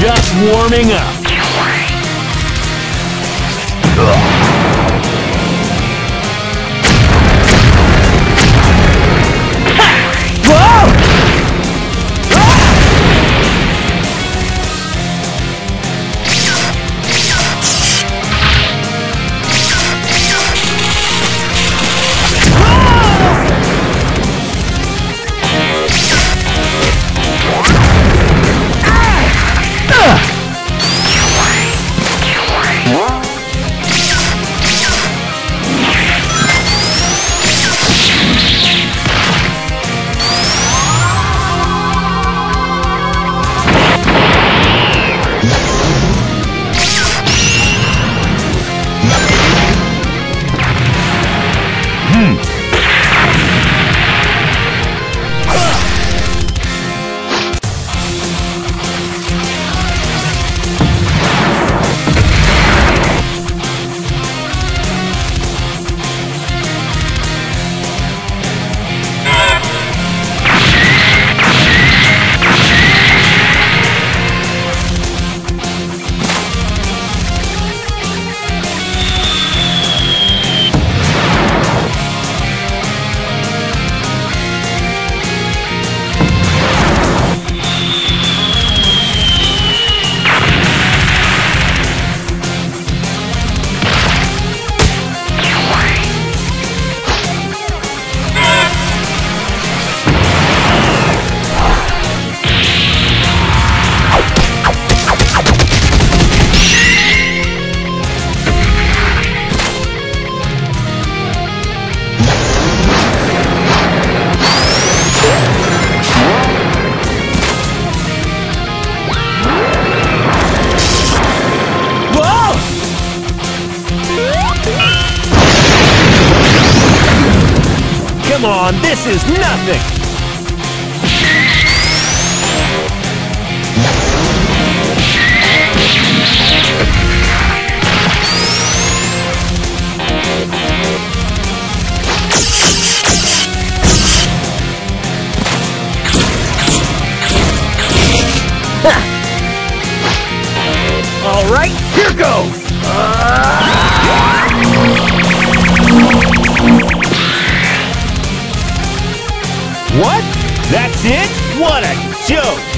just warming up. Come on, this is nothing! Alright, here goes! What? That's it? What a joke!